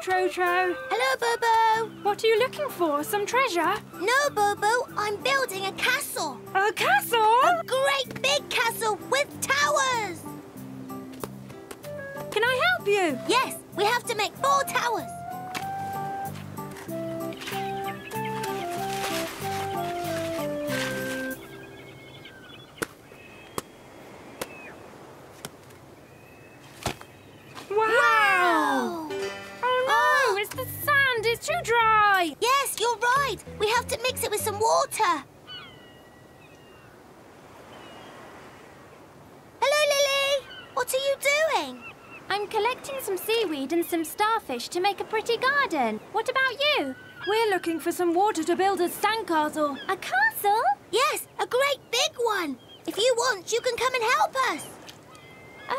Trotro. Hello, Bobo. What are you looking for? Some treasure? No, Bobo. I'm building a castle. A castle? A great big castle with towers. Can I help you? Yes. We have to make 4 towers. Too dry! Yes, you're right. We have to mix it with some water. Hello, Lily. What are you doing? I'm collecting some seaweed and some starfish to make a pretty garden. What about you? We're looking for some water to build a sandcastle. A castle? Yes, a great big one. If you want, you can come and help us.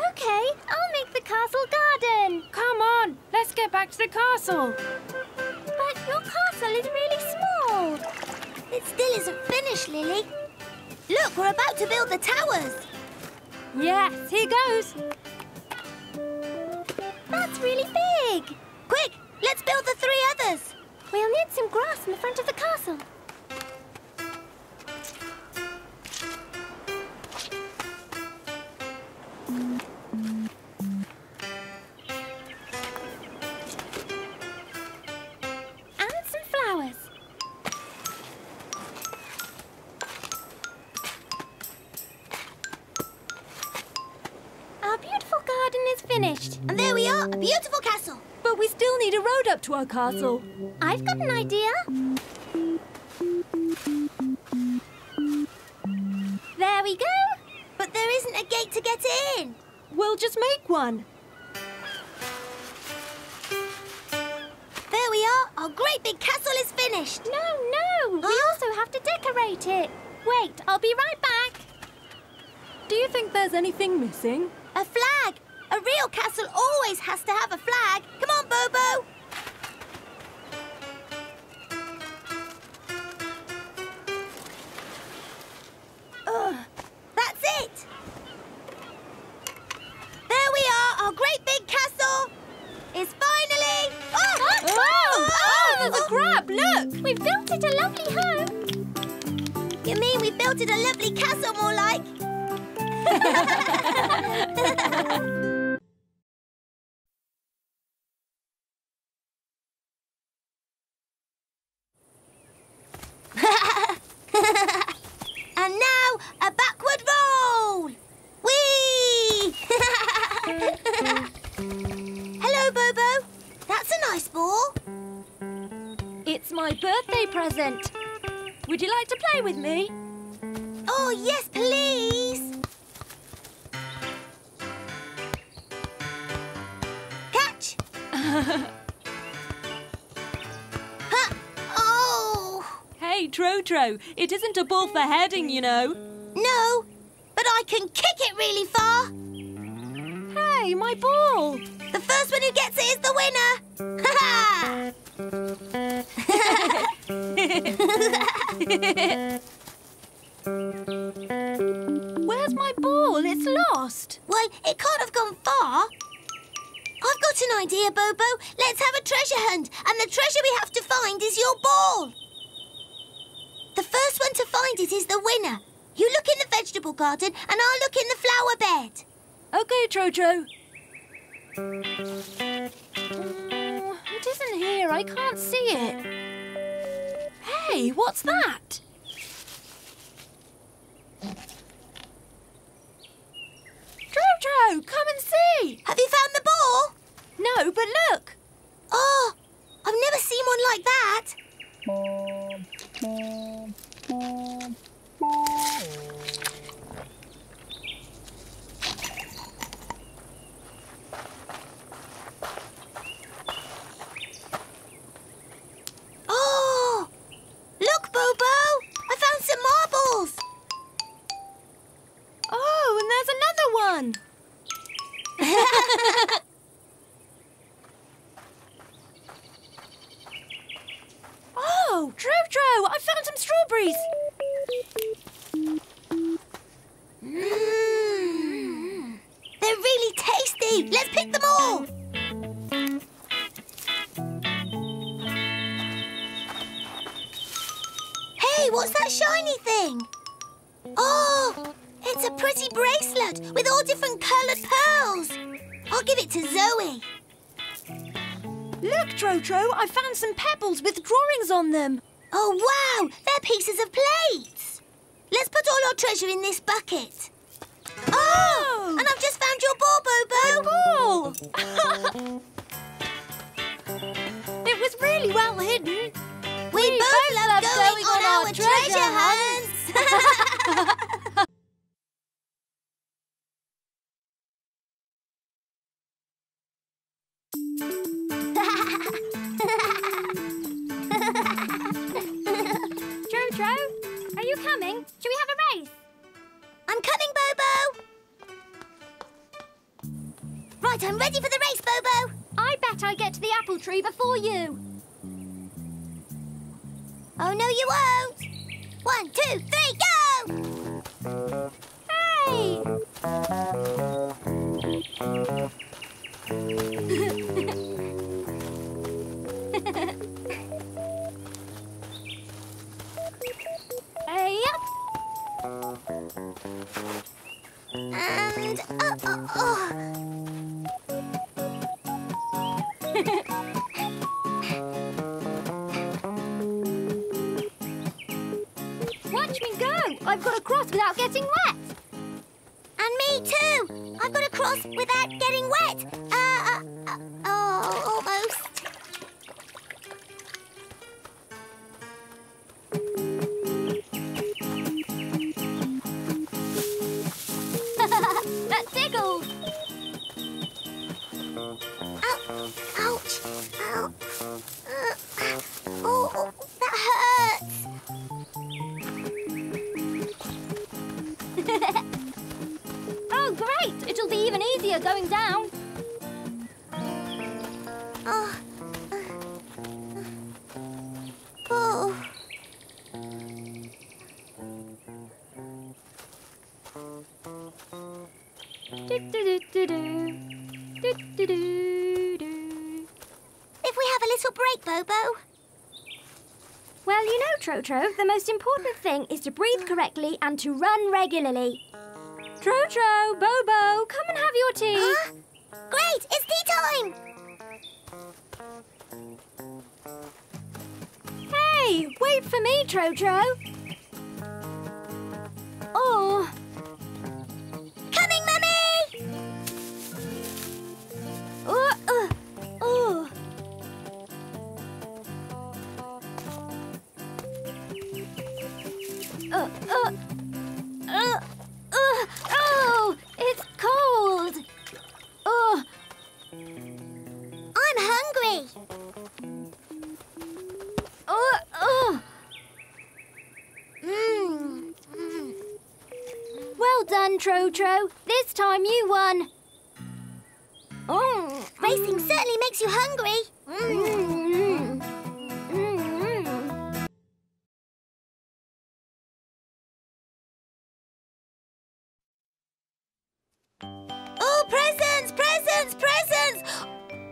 OK, I'll make the castle garden. Come on, let's get back to the castle. But your castle is really small. It still isn't finished, Lily. Look, we're about to build the towers. Yes, here goes. That's really big. Quick, let's build the 3 others. We'll need some grass in the front of the castle. Finished. And there we are, a beautiful castle. But we still need a road up to our castle. I've got an idea. There we go. But there isn't a gate to get in. We'll just make one. There we are, our great big castle is finished. No, we also have to decorate it. Wait, I'll be right back. Do you think there's anything missing? A flag. A real castle always has to have a flag. Come on, Bobo. Ugh, that's it. There we are, our great big castle is finally... there's a crab, look. We've built it a lovely home. You mean we built it a lovely castle, more like? Present. Would you like to play with me? Oh, yes, please. Catch. Huh. Oh. Hey, Trotro, it isn't a ball for heading, you know. No, but I can kick it really far. Hey, my ball. The first one who gets it is the winner. Ha ha! Where's my ball? It's lost. Well, it can't have gone far. I've got an idea, Bobo. Let's have a treasure hunt, and the treasure we have to find is your ball. The first one to find it is the winner. You look in the vegetable garden, and I'll look in the flower bed. OK, Trotro. Oh, it isn't here. I can't see it. Hey, what's that? Trotro, come and see. Have you found the ball? No, but look. Oh, I've never seen one like that. Oh, Trotro, I found some strawberries. They're really tasty. Let's pick them all. what's that shiny thing? Oh, it's a pretty bracelet with all different coloured pearls. I'll give it to Zoe. Look, Trotro, I found some pebbles with drawings on them. Oh, wow, they're pieces of plates. Let's put all our treasure in this bucket. Oh, and I've just found your ball, Bobo. Ball. It was really well hidden. We both love going on our treasure hunts. Trotro, are you coming? Should we have a race? I'm coming, Bobo. Right, I'm ready for the race, Bobo. I bet I get to the apple tree before you. Oh, no, you won't. 1, 2, 3, go! Hey! And I've got to cross without getting wet. And me too. I've got to cross without getting wet. Oh, almost. That tickles. Ow, ouch. Ow. Oh, that hurts. Oh, great! It'll be even easier going down. Oh. If we have a little break, Bobo. Well, you know, Trotro, the most important thing is to breathe correctly and to run regularly. Trotro, Bobo, come and have your tea. Huh? Great, it's tea time! Hey, wait for me, Trotro. Oh. Coming, Mummy! Oh, it's cold. Oh. I'm hungry. Oh. Well done, Trotro. This time you won. Oh, racing certainly makes you hungry. Presents!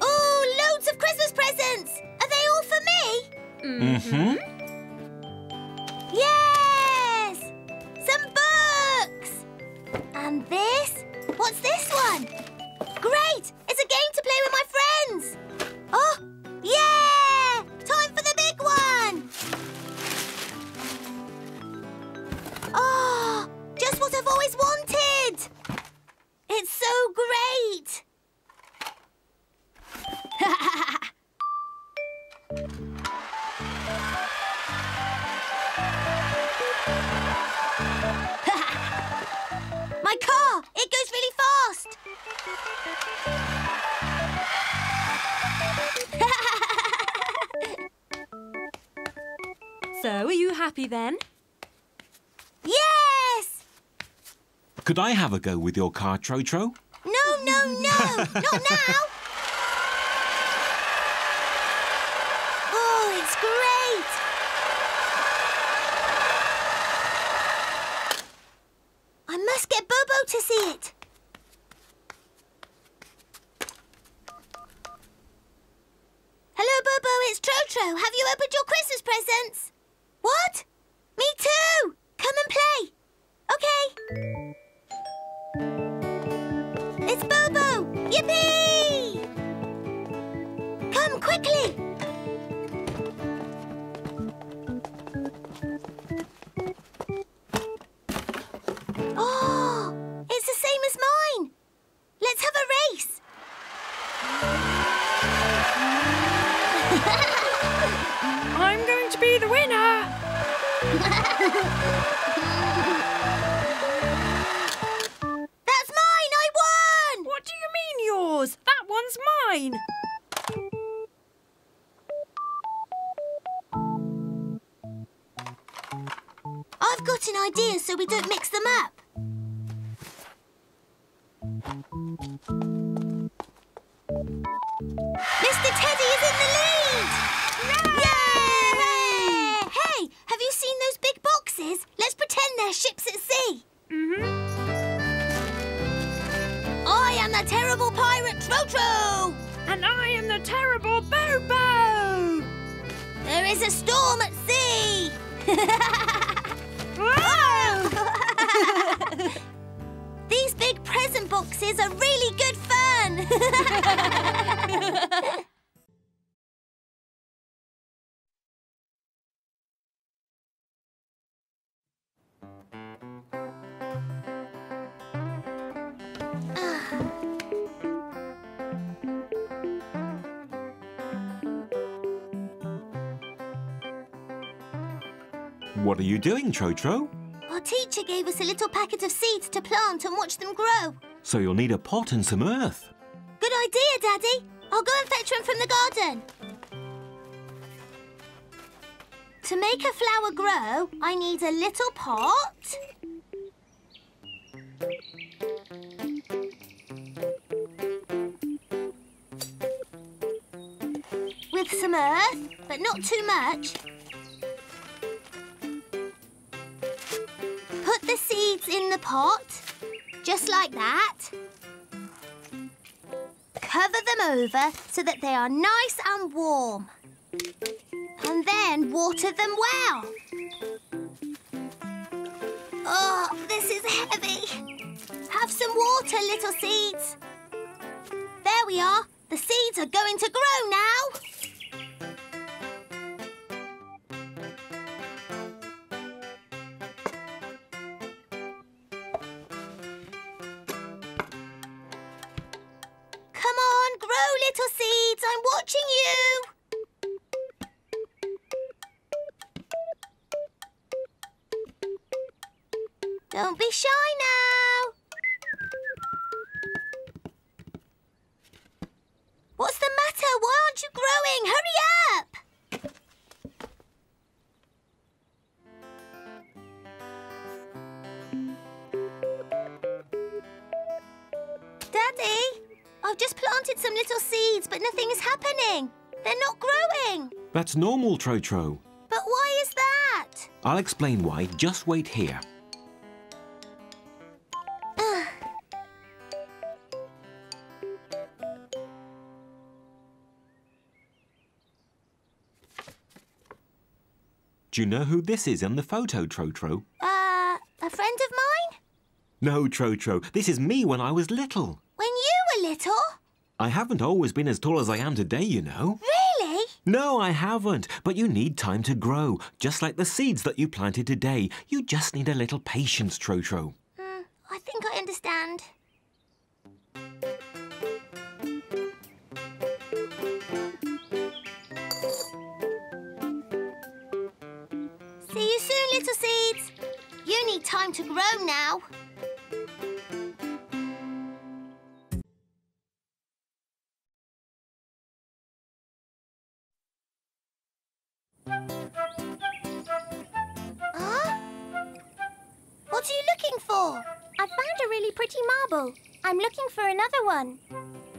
Oh, loads of Christmas presents! Are they all for me? Mm-hmm. Yes! Some books! And this? What's this one? Great! It's a game to play with my friends! Oh, yeah! Time for the big one! Oh, just what I've always wanted! It's so great! My car! It goes really fast! So, are you happy then? Yes! Could I have a go with your car, Trotro? No! Not now! It's great! I must get Bobo to see it. Hello, Bobo, it's Trotro. Have you opened your Christmas presents? What? Me too! Come and play! Okay. It's Bobo! Yippee! Come quickly! Oh! It's the same as mine! Let's have a race! I'm going to be the winner! That's mine! I won! What do you mean yours? That one's mine! I've got an idea so we don't mix them up. Mr. Teddy is in the lead! Yay! Yay! Hey, have you seen those big boxes? Let's pretend they're ships at sea. I am the terrible pirate Trotro! And I am the terrible Bobo! There is a storm at sea! Whoa! These big present boxes are really good fun! What are you doing, Trotro? Our teacher gave us a little packet of seeds to plant and watch them grow. So you'll need a pot and some earth. Good idea, Daddy. I'll go and fetch one from the garden. To make a flower grow, I need a little pot. With some earth, but not too much. Put the seeds in the pot, just like that. Cover them over so that they are nice and warm. And then water them well. Oh, this is heavy. Have some water, little seeds. There we are. The seeds are going to grow now. Little seeds, I'm watching you! Don't be shy now! What's the matter? Why aren't you growing? Hurry up! Daddy? I've just planted some little seeds, but nothing is happening. They're not growing. That's normal, Trotro. But why is that? I'll explain why. Just wait here. Do you know who this is in the photo, Trotro? A friend of mine? No, Trotro. This is me when I was little. Little? I haven't always been as tall as I am today, you know. Really? No, I haven't. But you need time to grow, just like the seeds that you planted today. You just need a little patience, Trotro. I think I understand. See you soon, little seeds. You need time to grow now. What are you looking for? I found a really pretty marble. I'm looking for another one.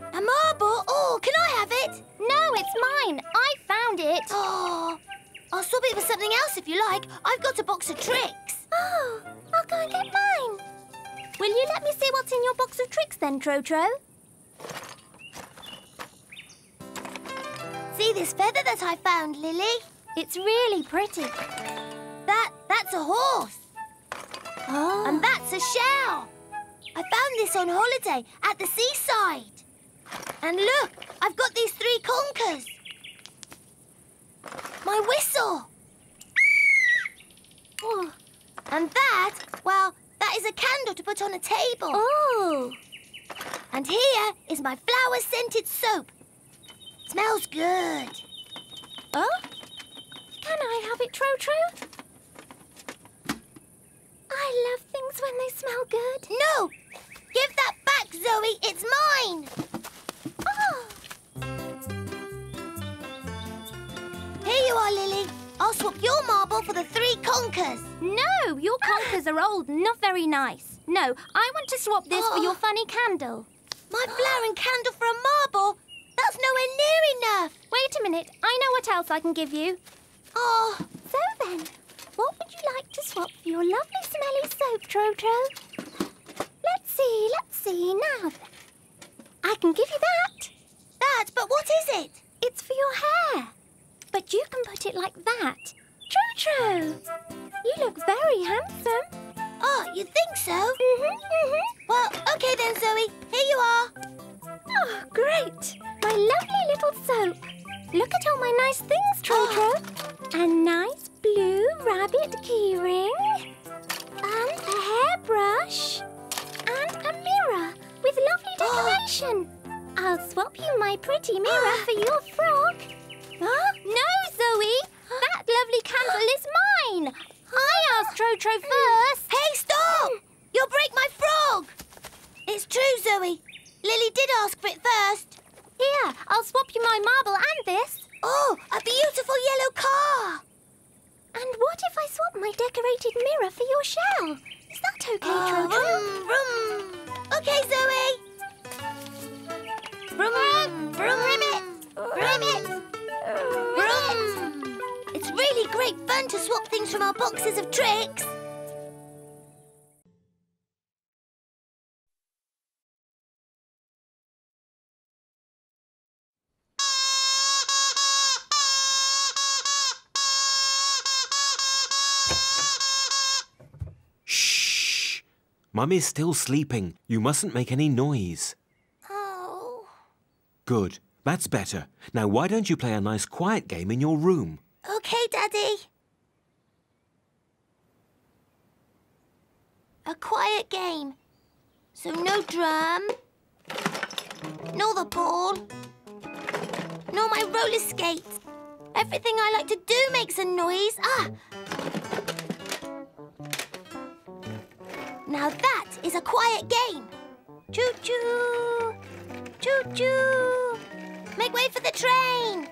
A marble? Oh, can I have it? No, it's mine. I found it. Oh, I'll swap it for something else if you like. I've got a box of tricks. Oh, I'll go and get mine. Will you let me see what's in your box of tricks then, Trotro? See this feather that I found, Lily? It's really pretty. That That's a horse. Oh. And that's a shell. I found this on holiday at the seaside. And look, I've got these three conkers. My whistle. Oh. And that, well, that is a candle to put on a table. Oh. And here is my flower-scented soap. Smells good. Oh? Can I have it, Trotro? I love things when they smell good. No! Give that back, Zoe. It's mine. Oh! Here you are, Lily. I'll swap your marble for the three conkers. No, your conkers are old, not very nice. No, I want to swap this for your funny candle. My flower and candle for a marble? That's nowhere near enough. Wait a minute. I know what else I can give you. Oh. So then, what would you like to swap for your lovely smelly soap, Trotro? Let's see, now. I can give you that. That? But what is it? It's for your hair. But you can put it like that. Trotro, you look very handsome. Oh, you think so? Mm-hmm, mm-hmm. Well, OK then, Zoe. Here you are. Oh, great. My lovely little soap. Look at all my nice things, Trotro. Oh. A nice blue rabbit keyring. And a hairbrush. And a mirror with lovely decoration. Oh. I'll swap you my pretty mirror for your frog. Huh? No, Zoe! That lovely candle is mine! I asked Trotro first! Hey, stop! You'll break my frog! It's true, Zoe. Lily did ask for it first. Here, I'll swap you my marble and this. Oh, a beautiful yellow car! And what if I swap my decorated mirror for your shell? Is that OK, Trotro? Vroom, vroom! OK, Zoe! Vroom, vroom, vroom! Ribbit! Ribbit! Vroom. It's really great fun to swap things from our boxes of tricks. Shh! Mummy's still sleeping. You mustn't make any noise. Oh. Good. That's better. Now, why don't you play a nice quiet game in your room? OK, Daddy. A quiet game. So no drum, nor the ball, nor my roller skate. Everything I like to do makes a noise. Ah! Now that is a quiet game. Choo-choo, choo-choo. Make way for the train!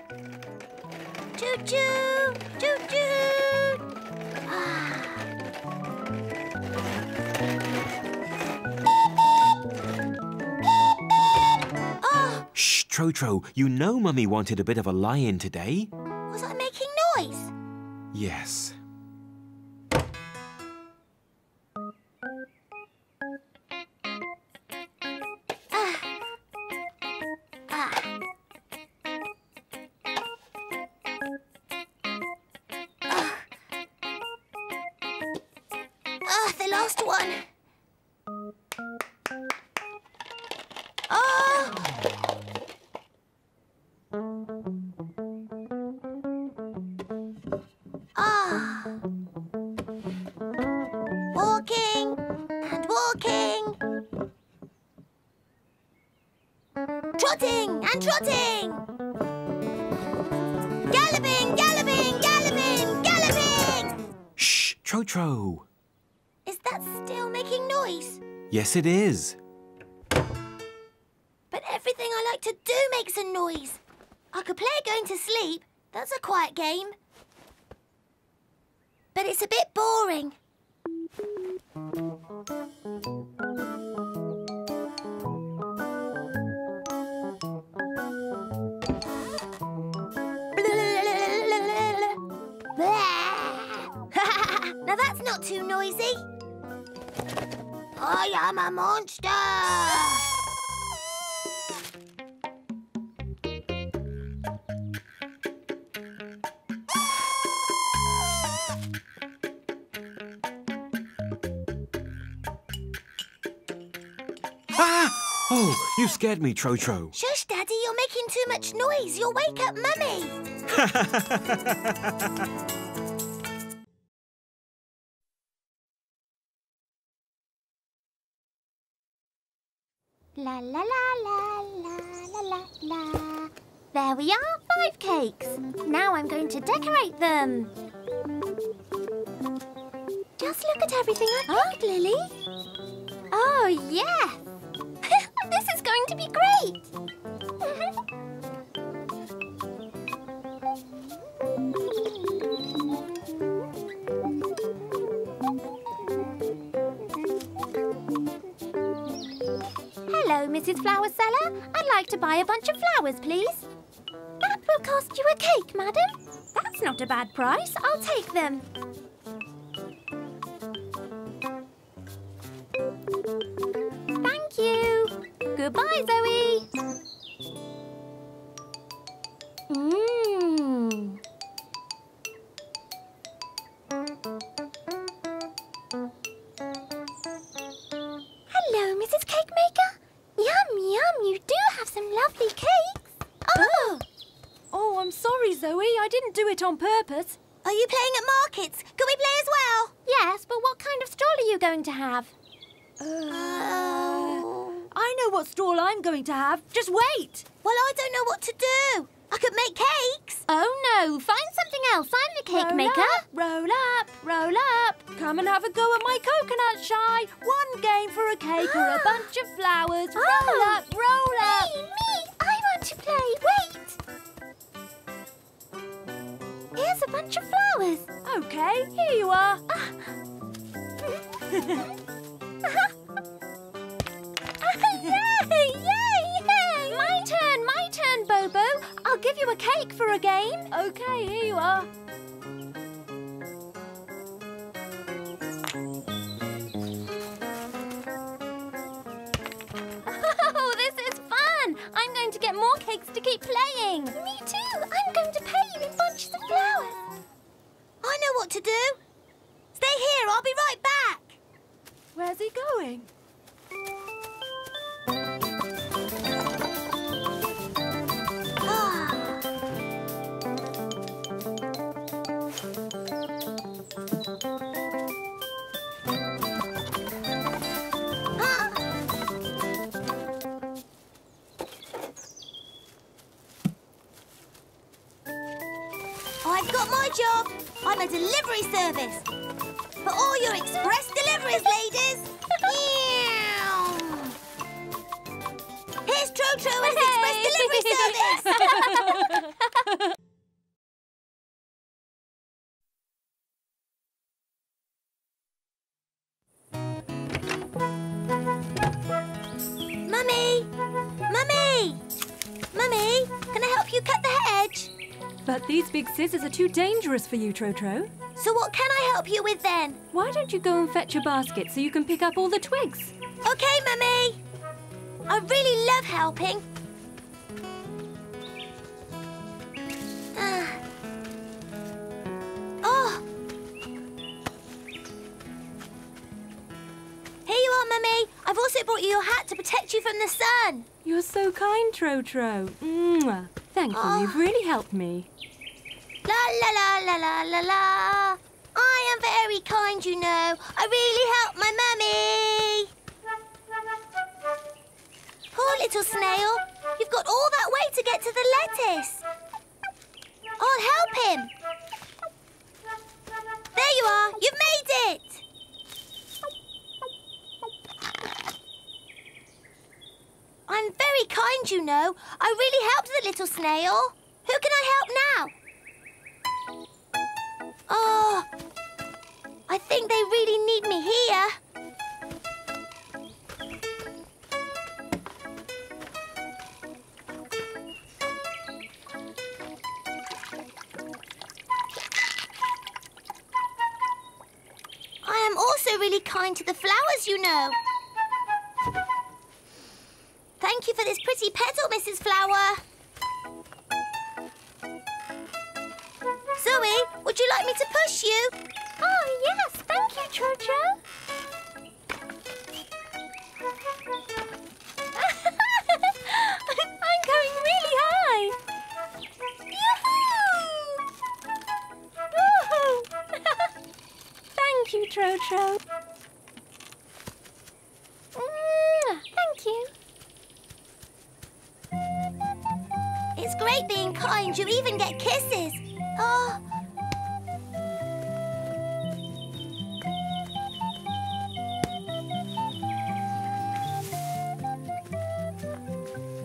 Choo-choo! Choo-choo! Ah. Oh. Shh, Trotro, you know Mummy wanted a bit of a lie-in today. Was I making noise? Yes. Yes, it is. But everything I like to do makes a noise. I could play going to sleep. That's a quiet game. But it's a bit boring. Now that's not too noisy. I am a monster! Ah! Oh, you scared me, Trotro. Shush, Daddy. You're making too much noise. You'll wake up Mummy. La la la la la la la la. There we are, 5 cakes. Now I'm going to decorate them. Just look at everything I picked, Lily. Oh, yeah. This is going to be great. Hello, Mrs. Flower Seller. I'd like to buy a bunch of flowers, please. That will cost you a cake, madam. That's not a bad price. I'll take them. Thank you. Goodbye, Zoe. Hello, Mrs. Cake Maker. Yum, yum, you do have some lovely cakes. Oh! Oh, I'm sorry, Zoe. I didn't do it on purpose. Are you playing at markets? Can we play as well? Yes, but what kind of stall are you going to have? I know what stall I'm going to have. Just wait. Well, I don't know what to do. I could make cakes. Oh, no. Find something else. I'm the cake maker. Roll up, roll up. Come and have a go at my coconut shy. One game for a cake or a bunch of flowers. Roll up, roll up. Me. I want to play. Wait. Here's a bunch of flowers. OK, here you are. Yay, yay, yay. My turn, Bobo. I'll give you a cake for a game. OK, here you are. Oh, this is fun. I'm going to get more cakes to keep playing. Me too. I'm going to pay you in bunches of flowers. I know what to do. Stay here. I'll be right back. Where's he going? I've got my job. I'm a delivery service. For all your express deliveries, ladies. Here's Trotro and his express delivery service. Mummy! Mummy! Mummy, can I help you cut the hedge? But these big scissors are too dangerous for you, Trotro. So what can I help you with then? Why don't you go and fetch your basket so you can pick up all the twigs? OK, Mummy. I really love helping. Oh! Here you are, Mummy. I've also brought you your hat to protect you from the sun. You're so kind, Trotro. Mwah. Thank you, you've really helped me. La la la la la la la. I am very kind, you know. I really helped my mummy. Poor little snail. You've got all that way to get to the lettuce. I'll help him. There you are. You've made it. I'm very kind, you know. I really helped the little snail. Who can I help now? Oh, I think they really need me here. I am also really kind to the flowers, you know. Thank you for this pretty petal, Mrs. Flower. Zoe, would you like me to push you? Oh, yes. Thank you, Trotro. Trotro. Thank you. It's great being kind. You even get kisses. Oh.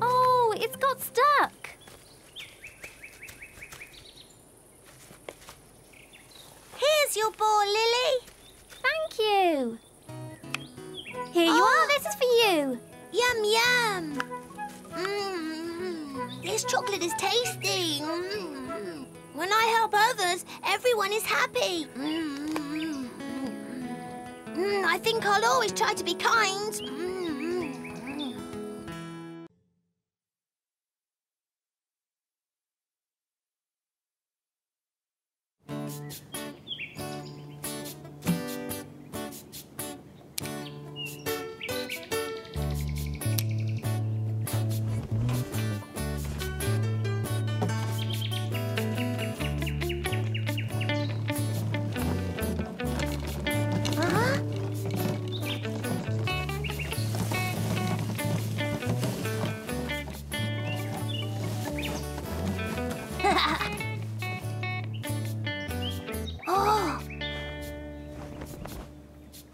Oh, it's got stuck. Here's your ball, Lily. Thank you. Here you are. This is for you. Yum, yum. This chocolate is tasty. When I help others, everyone is happy. I think I'll always try to be kind. Oh!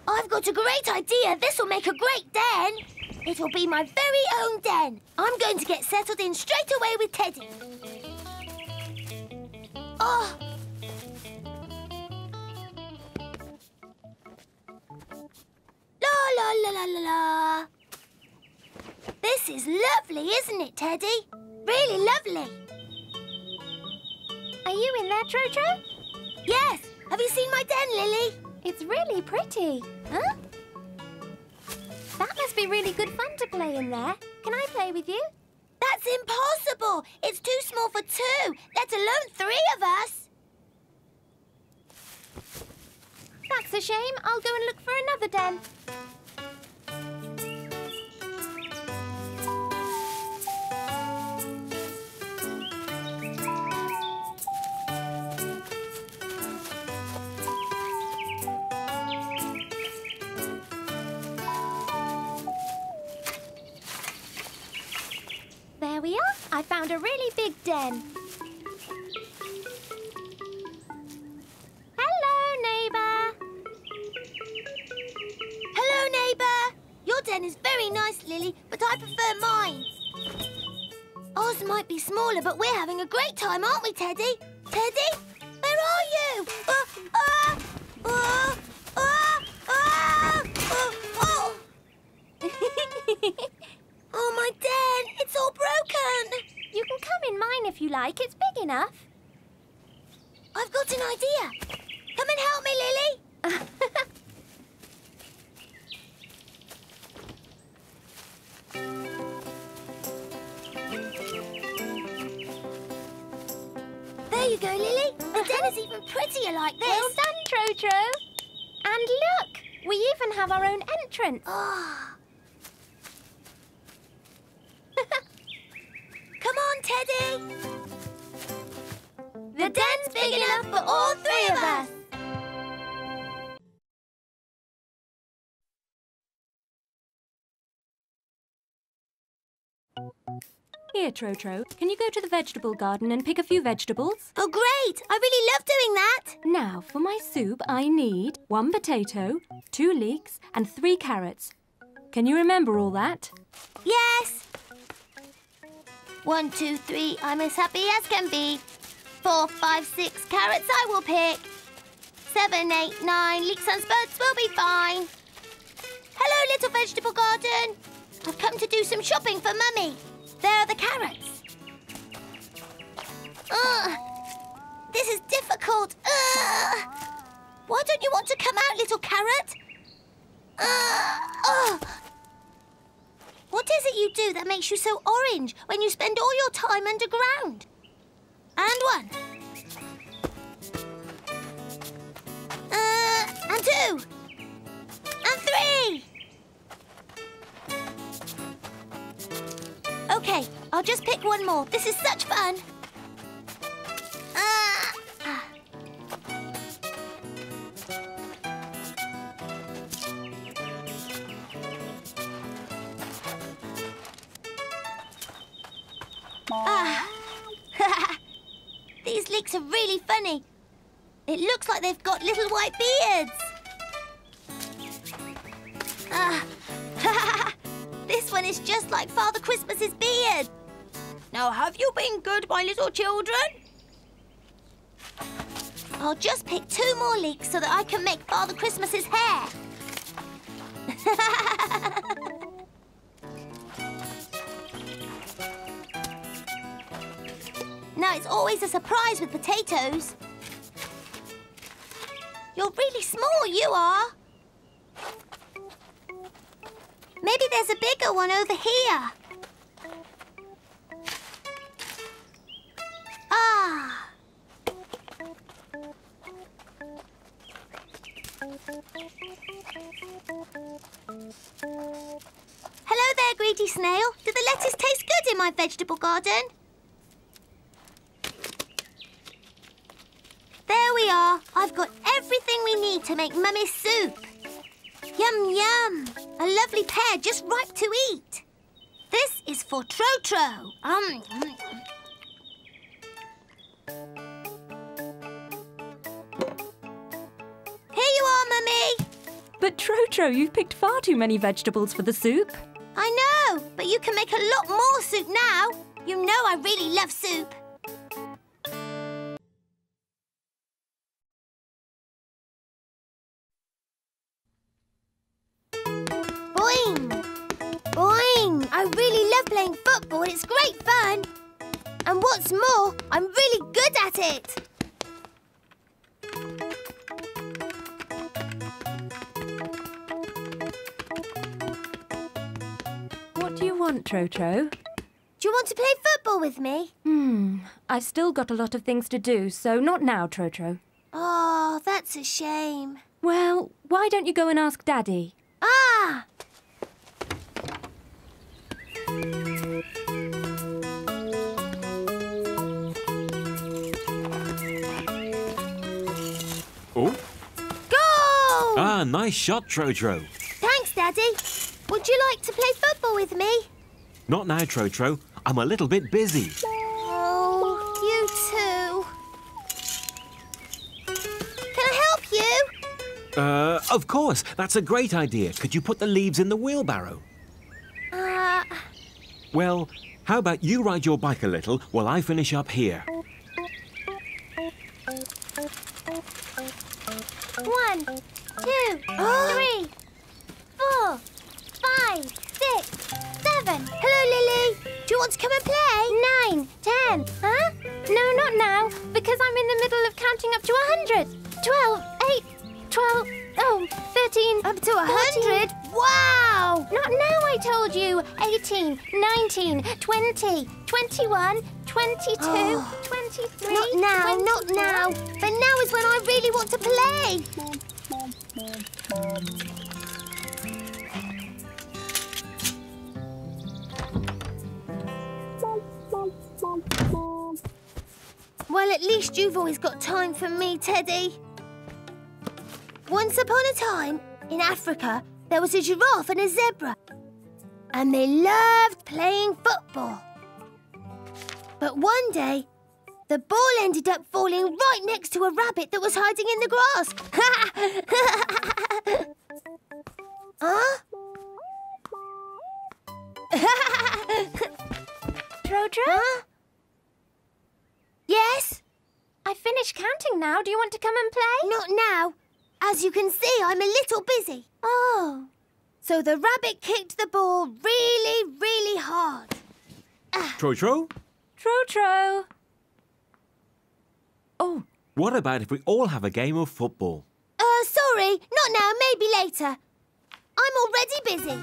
I've got a great idea. This will make a great den. It'll be my very own den. I'm going to get settled in straight away with Teddy. Oh! La la la la la la. This is lovely, isn't it, Teddy? Really lovely. Are you in there, Trotro? Yes. Have you seen my den, Lily? It's really pretty. Huh? That must be really good fun to play in there. Can I play with you? That's impossible. It's too small for two, let alone three of us. That's a shame. I'll go and look for another den. There we are. I found a really big den. Hello, neighbour. Hello, neighbour. Your den is very nice, Lily, but I prefer mine. Ours might be smaller, but we're having a great time, aren't we, Teddy? Teddy, where are you? Oh, my den. It's all broken. You can come in mine if you like. It's big enough. I've got an idea. Come and help me, Lily. There you go, Lily. The den is even prettier like this. Well done, Trotro. And look, we even have our own entrance. Ah. Come on, Teddy. The den's big enough for all three of us. Here, Trotro, can you go to the vegetable garden and pick a few vegetables? Oh, great! I really love doing that! Now, for my soup, I need 1 potato, 2 leeks and 3 carrots. Can you remember all that? Yes! 1, 2, 3, I'm as happy as can be. 4, 5, 6 carrots I will pick. 7, 8, 9 leeks and sprouts will be fine. Hello, little vegetable garden. I've come to do some shopping for Mummy. There are the carrots. Ugh, this is difficult. Ugh. Why don't you want to come out, little carrot? Ugh. What is it you do that makes you so orange when you spend all your time underground? And 1. And 2. And 3. OK, I'll just pick 1 more. This is such fun. These licks are really funny. It looks like they've got little white beards. This one is just like Father Christmas's beard. Now, have you been good, my little children? I'll just pick two more leeks so that I can make Father Christmas's hair. Now, it's always a surprise with potatoes. You're really small, you are. Maybe there's a bigger one over here. Hello there, greedy snail. Do the lettuce taste good in my vegetable garden? There we are. I've got everything we need to make Mummy's soup. Yum, yum. A lovely pear just ripe to eat. This is for Trotro. Here you are, Mummy. But Trotro, you've picked far too many vegetables for the soup. I know, but you can make a lot more soup now. You know I really love soup. Boing! Boing! I really love playing football. It's great fun. And what's more, I'm really good at it. Do you want, Trotro? Do you want to play football with me? I've still got a lot of things to do, so not now, Trotro. Oh, that's a shame. Well, why don't you go and ask Daddy? Oh. Goal! Nice shot, Trotro. Thanks, Daddy. Would you like to play football with me? Not now, Trotro. I'm a little bit busy. Oh, you too. Can I help you? Of course. That's a great idea. Could you put the leaves in the wheelbarrow? Well, how about you ride your bike a little while I finish up here? 1, 2, 3, 4... 5, 6, 7. Hello, Lily. Do you want to come and play? 9, 10. Huh? No, not now, because I'm in the middle of counting up to 100. 12, 8, 12. Oh, 13. Up to 100? Wow! Not now, I told you. 18, 19, 20, 21, 22, 23. Not now, 24. Not now. But now is when I really want to play. Well, at least you've always got time for me, Teddy. Once upon a time, in Africa, there was a giraffe and a zebra. And they loved playing football. But one day, the ball ended up falling right next to a rabbit that was hiding in the grass. Trotro? Yes? I've finished counting now. Do you want to come and play? Not now. As you can see, I'm a little busy. Oh. So the rabbit kicked the ball really, really hard. Trotro? Trotro! Oh. What about if we all have a game of football? Sorry. Not now. Maybe later. I'm already busy.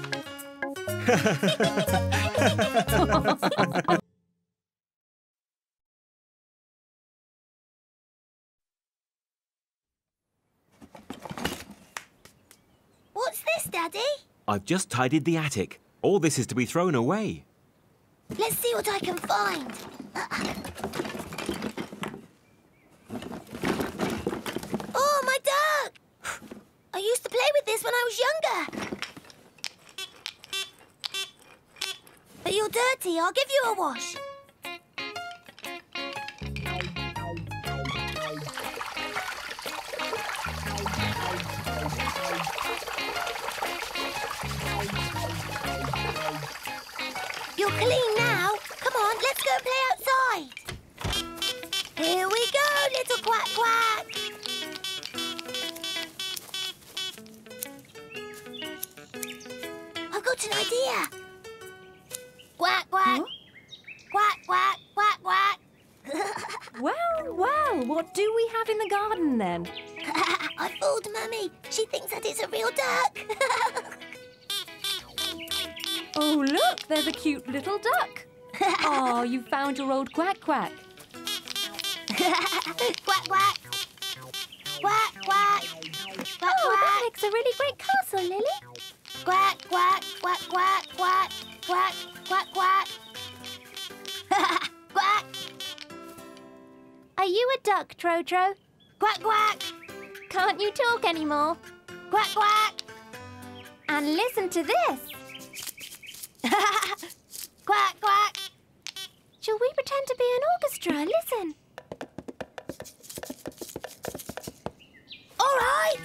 What's this, Daddy? I've just tidied the attic. All this is to be thrown away. Let's see what I can find. Oh, my duck! I used to play with this when I was younger. But you're dirty. I'll give you a wash. idea. Quack, quack. Huh? Quack, quack, quack, quack. Well, well, what do we have in the garden then? I fooled Mummy. She thinks that it's a real duck. Oh, look, there's a cute little duck. Oh, you found your old quack, quack. Quack, quack. Quack, quack. Quack, oh, quack. That makes a really great castle, Lily. Quack, quack, quack, quack, quack, quack, quack, quack. Quack. Are you a duck, Trotro? Quack, quack. Can't you talk anymore? Quack, quack. And listen to this. Quack, quack. Shall we pretend to be an orchestra? Listen. All right.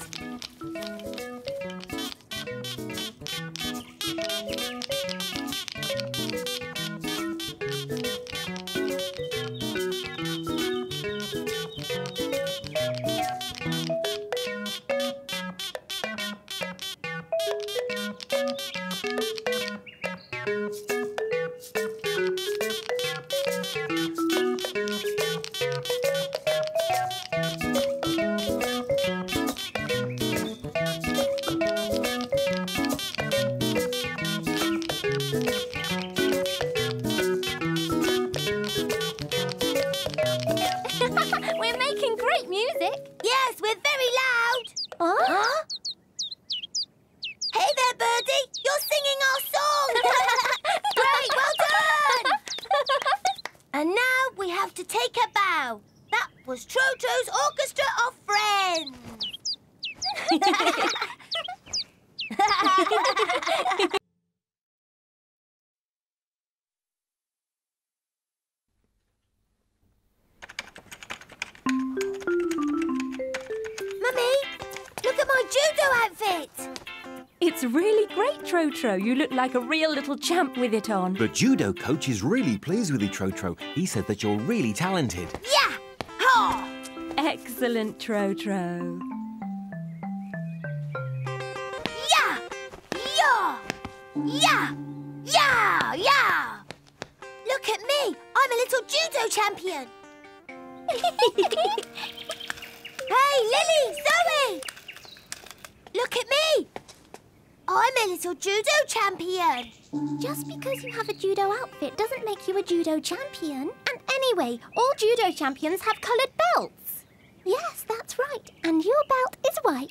You look like a real little champ with it on. The judo coach is really pleased with you, Trotro. He said that you're really talented. Yeah! Ha! Excellent, Trotro. Yeah! Yeah! Yeah! Yeah! Yeah! Look at me! I'm a little judo champion. Hey, Lily, Zoe! Look at me! I'm a little judo champion. Just because you have a judo outfit doesn't make you a judo champion. And anyway, all judo champions have coloured belts. Yes, that's right. And your belt is white.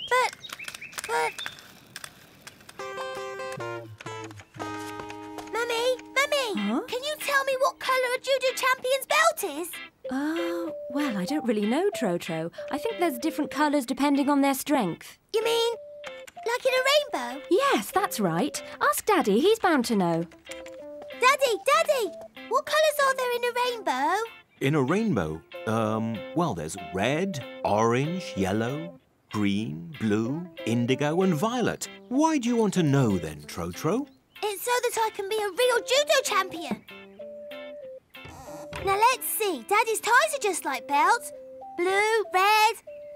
Mummy, Mummy, huh? Can you tell me what colour a judo champion's belt is? Oh, well, I don't really know, Trotro. I think there's different colours depending on their strength. You mean... like in a rainbow? Yes, that's right. Ask Daddy, he's bound to know. Daddy, Daddy, what colours are there in a rainbow? In a rainbow? Well, there's red, orange, yellow, green, blue, indigo and violet. Why do you want to know then, Trotro? It's so that I can be a real judo champion. Now let's see, Daddy's ties are just like belts. Blue, red...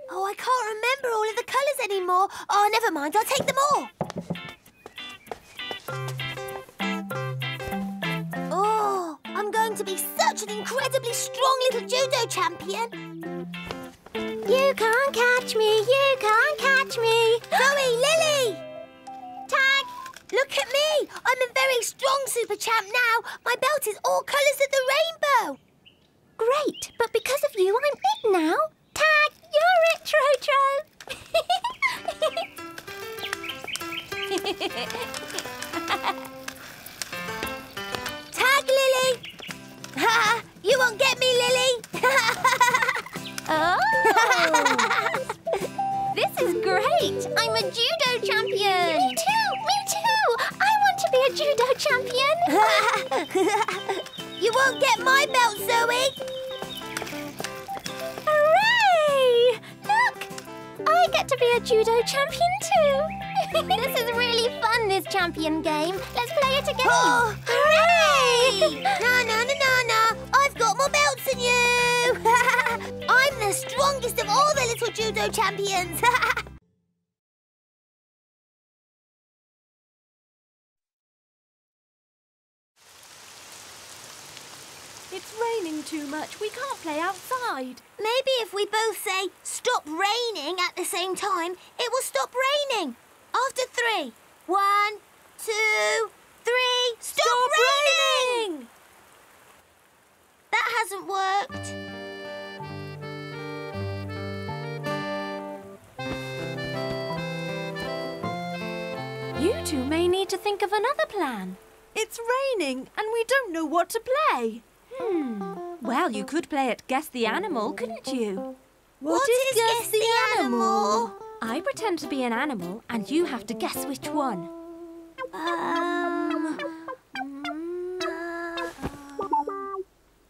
Oh, I can't remember all of the colours anymore. Oh, never mind, I'll take them all. Oh, I'm going to be such an incredibly strong little judo champion. You can't catch me, you can't catch me. Zoe, Lily! Tag! Look at me, I'm a very strong super champ now. My belt is all colours of the rainbow. Great, but because of you, I'm big now. Tag, you're it, Trotro! Tag, Lily! You won't get me, Lily! Oh! This is great! I'm a judo champion! Me too! Me too! I want to be a judo champion! You won't get my belt, Zoe! I get to be a judo champion too. This is really fun, this champion game. Let's play it again. Oh, hooray! No, no, no, no, no. I've got more belts than you. I'm the strongest of all the little judo champions. too much. We can't play outside. Maybe if we both say, stop raining at the same time, it will stop raining. After 3. 1, 2, 3, stop raining! That hasn't worked. You two may need to think of another plan. It's raining and we don't know what to play. Well, you could play at Guess the Animal, couldn't you? What is Guess the Animal? I pretend to be an animal and you have to guess which one.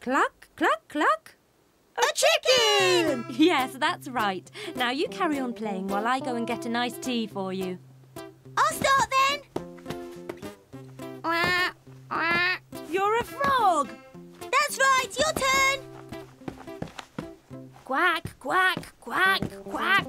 Cluck, cluck, cluck. A chicken! Yes, that's right. Now you carry on playing while I go and get an iced tea for you. I'll start then. You're a frog. That's right, your turn. Quack, quack, quack, quack.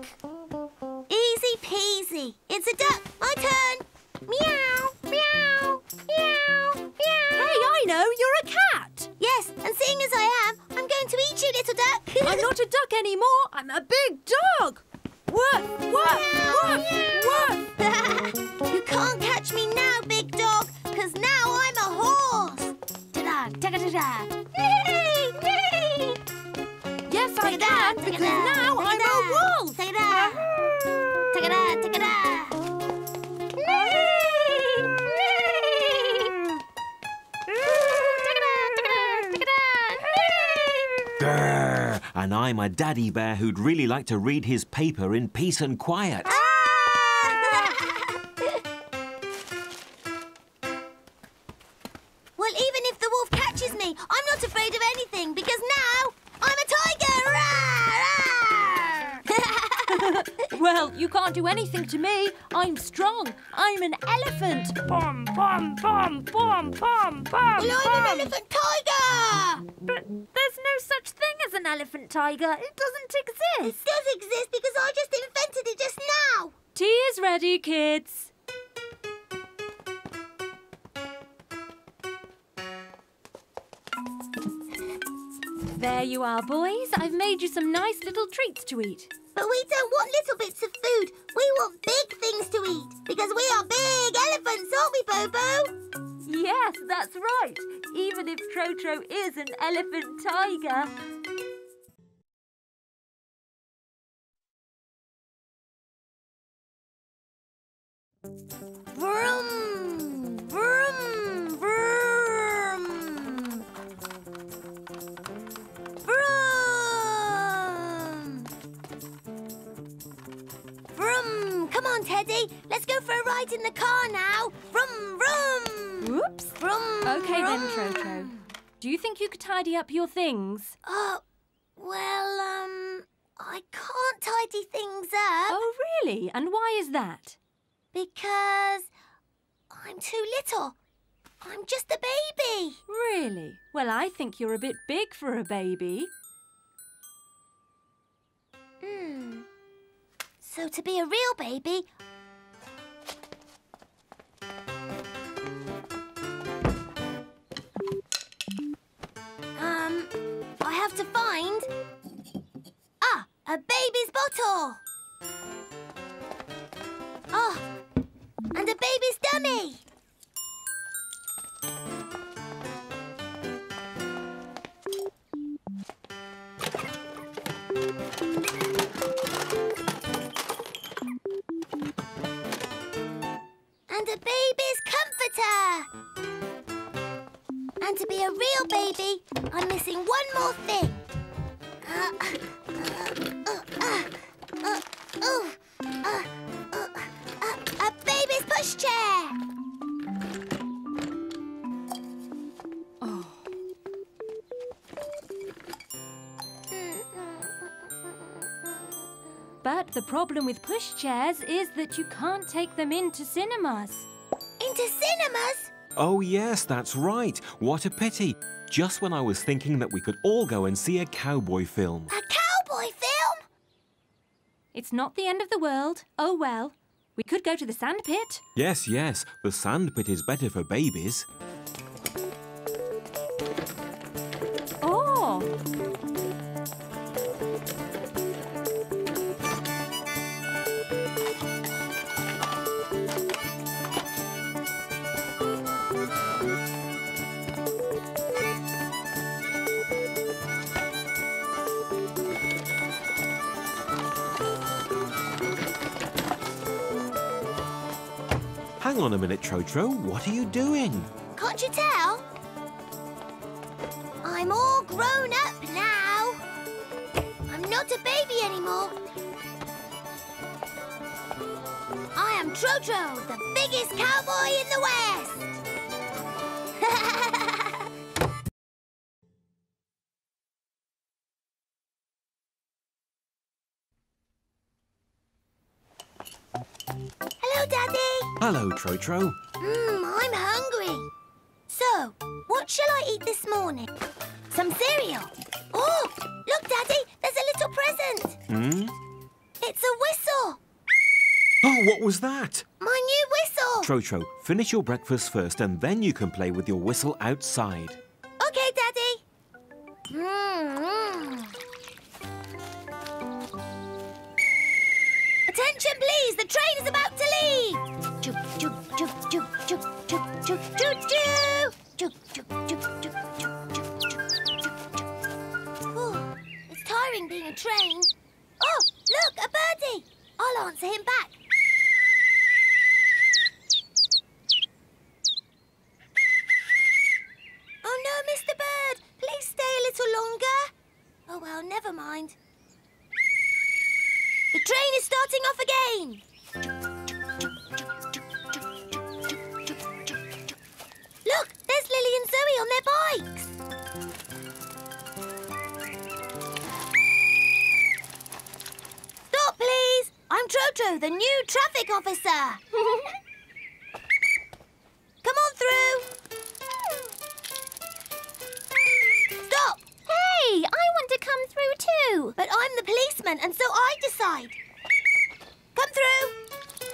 Easy peasy. It's a duck. My turn. Meow, meow, meow, meow. Hey, I know, you're a cat. Yes, and seeing as I am, I'm going to eat you, little duck. I'm not a duck anymore. I'm a big dog. Woof, woof, woof, woof. You can't catch me now, big dog, because now I'm a horse. Ta-da, ta-da-da-da. Yes, I can, because now I'm a wolf. Ta-da, ta-da, ta-da. And I'm a daddy bear who'd really like to read his paper in peace and quiet. Well, you can't do anything to me. I'm strong. I'm an elephant. Pom, pom, pom, pom, pom, pom, well, I'm an elephant tiger! But there's no such thing as an elephant tiger. It doesn't exist. It does exist because I just invented it just now. Tea is ready, kids. There you are, boys. I've made you some nice little treats to eat. But we don't want little bits of food. We want big things to eat, because we are big elephants, aren't we, Bobo? Yes, that's right. Even if Trotro is an elephant tiger. Vroom, vroom, vroom. Come on, Teddy. Let's go for a ride in the car now. Vroom, vroom. Oops. Vroom, OK, vroom. Then, Trotro. Do you think you could tidy up your things? Well, I can't tidy things up. Oh, really? And why is that? Because I'm too little. I'm just a baby. Really? Well, I think you're a bit big for a baby. So to be a real baby, I have to find a baby's bottle. And a baby's dummy. A baby's comforter. And to be a real baby, I'm missing one more thing. A baby's pushchair. But the problem with pushchairs is that you can't take them into cinemas. Into cinemas? Oh, yes, that's right. What a pity. Just when I was thinking that we could all go and see a cowboy film. A cowboy film? It's not the end of the world. Oh, well. We could go to the sandpit. Yes, yes. The sandpit is better for babies. Or Hang on a minute, Trotro, what are you doing? Can't you tell? I'm all grown up now. I'm not a baby anymore. I am Trotro, the biggest cowboy in the West. Hello, Daddy. Hello, Trotro. I'm hungry. So, what shall I eat this morning? Some cereal. Oh, look, Daddy, there's a little present. It's a whistle. Oh, what was that? My new whistle. Trotro, finish your breakfast first and then you can play with your whistle outside. OK, Daddy. Attention, please, the train is about to leave. Choo, choo, choo, choo, choo, choo, choo, choo, choo, choo, choo, choo, choo. Oh, it's tiring being a train. Oh, look, a birdie. I'll answer him back. Oh, no, Mr. Bird, please stay a little longer. Oh, well, never mind. The train is starting off again. Look, there's Lily and Zoe on their bikes. Stop, please. I'm Trotro, the new traffic officer. Come on through. Stop. Hey, I want to come through too. But I'm the policeman and so I decide. Come through.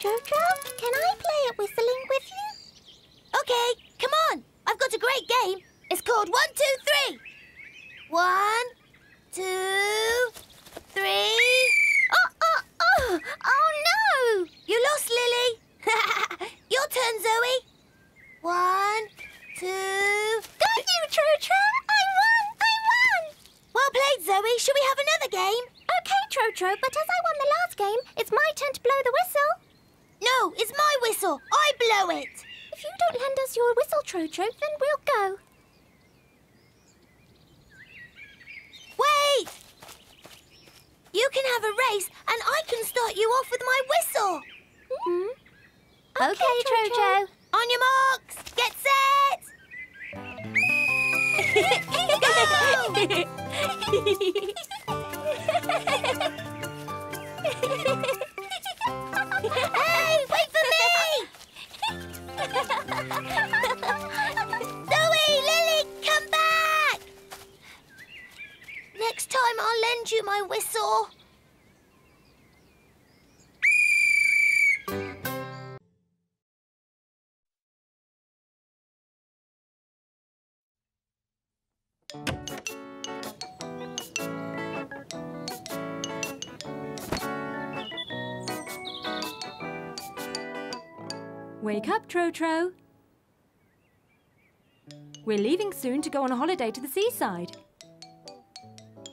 Trotro, can I play at whistling with you? OK, come on. I've got a great game. It's called 1, 2, 3. 1, 2, 3. Oh, no. You lost, Lily. Your turn, Zoe. 1, 2. Got you, Trotro! I won! Well played, Zoe. Should we have another game? OK, Trotro, but as I won the last game, it's my turn to blow the whistle. No, it's my whistle. I blow it. If you don't lend us your whistle, Trotro, then we'll go. Wait! You can have a race and I can start you off with my whistle. OK, Trotro. On your marks, get set! Hey, wait for me! Zoe, Lily, come back! Next time I'll lend you my whistle. Wake up, Trotro. We're leaving soon to go on a holiday to the seaside.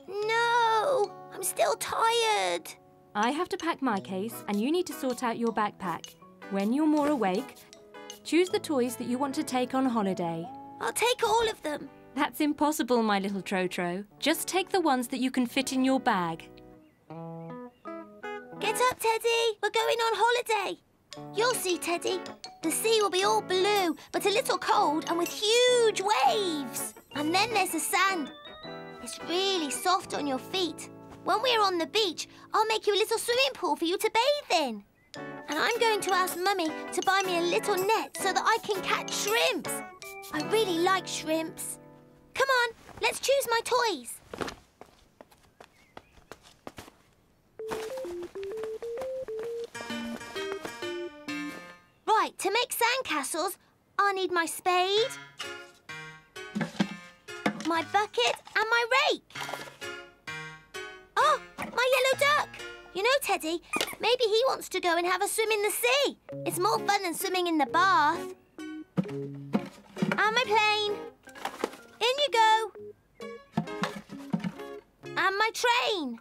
No, I'm still tired. I have to pack my case and you need to sort out your backpack. When you're more awake, choose the toys that you want to take on holiday. I'll take all of them. That's impossible, my little Trotro. Just take the ones that you can fit in your bag. Get up, Teddy. We're going on holiday. You'll see, Teddy. The sea will be all blue, but a little cold and with huge waves. And then there's the sand. It's really soft on your feet. When we're on the beach, I'll make you a little swimming pool for you to bathe in. And I'm going to ask Mummy to buy me a little net so that I can catch shrimps. I really like shrimps. Come on, let's choose my toys. Right, to make sandcastles, I'll need my spade, my bucket and my rake. Oh, my yellow duck. You know, Teddy, maybe he wants to go and have a swim in the sea. It's more fun than swimming in the bath. And my plane. In you go. And my train.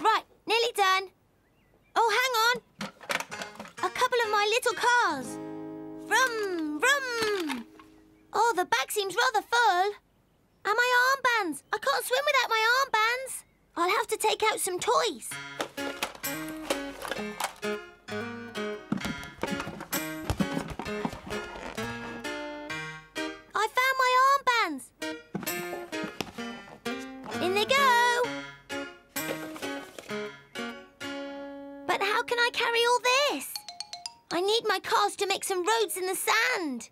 Right, nearly done. Oh, hang on. A couple of my little cars. Vroom, vroom. Oh, the bag seems rather full. And my armbands. I can't swim without my armbands. I'll have to take out some toys. To make some roads in the sand.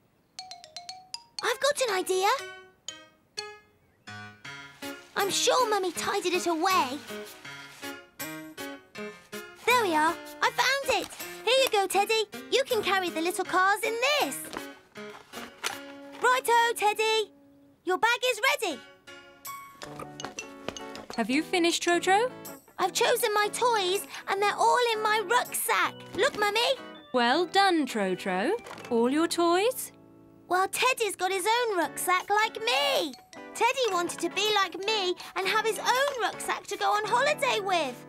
I've got an idea. I'm sure Mummy tidied it away. There we are. I found it. Here you go, Teddy. You can carry the little cars in this. Righto, Teddy. Your bag is ready. Have you finished, Trotro? I've chosen my toys and they're all in my rucksack. Look, Mummy. Well done, Trotro. All your toys? Well, Teddy's got his own rucksack like me. Teddy wanted to be like me and have his own rucksack to go on holiday with.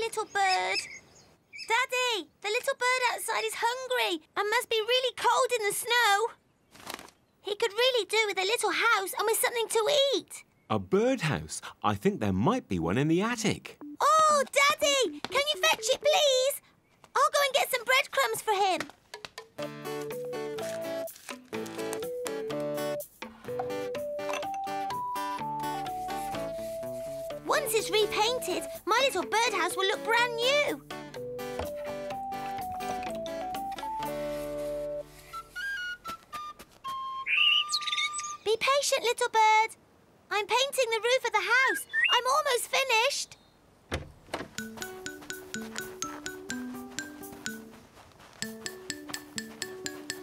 Little bird. Daddy, the little bird outside is hungry and must be really cold in the snow. He could really do with a little house and with something to eat. A birdhouse? I think there might be one in the attic. Oh, Daddy, can you fetch it, please? I'll go and get some breadcrumbs for him. Once it's repainted, my little birdhouse will look brand new. Be patient, little bird. I'm painting the roof of the house. I'm almost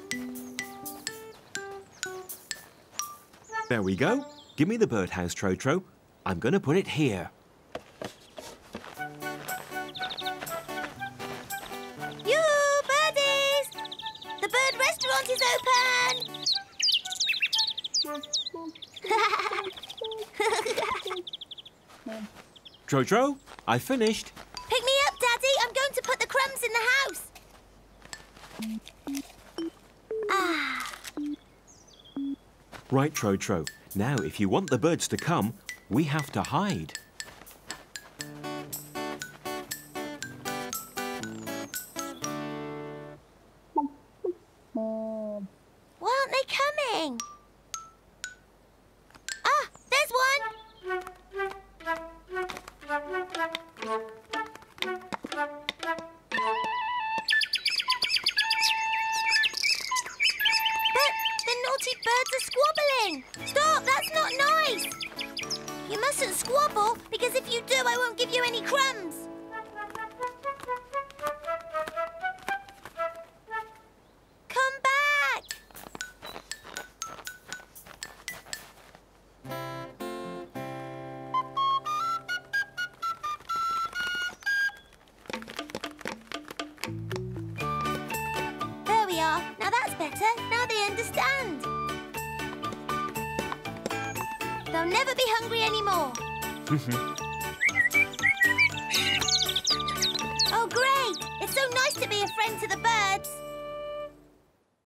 finished. There we go. Give me the birdhouse, Trotro. I'm going to put it here. You birdies! The bird restaurant is open! Trotro, I finished. Pick me up, Daddy. I'm going to put the crumbs in the house. Ah. Right, Trotro. Now, if you want the birds to come, we have to hide. Why aren't they coming? Ah, there's one! But the naughty birds are squabbling! Stop, that's not nice! You mustn't squabble, because if you do, I won't give you any crumbs. Come back! There we are. Now that's better. Now they understand. They'll never be hungry anymore. Oh, great! It's so nice to be a friend to the birds.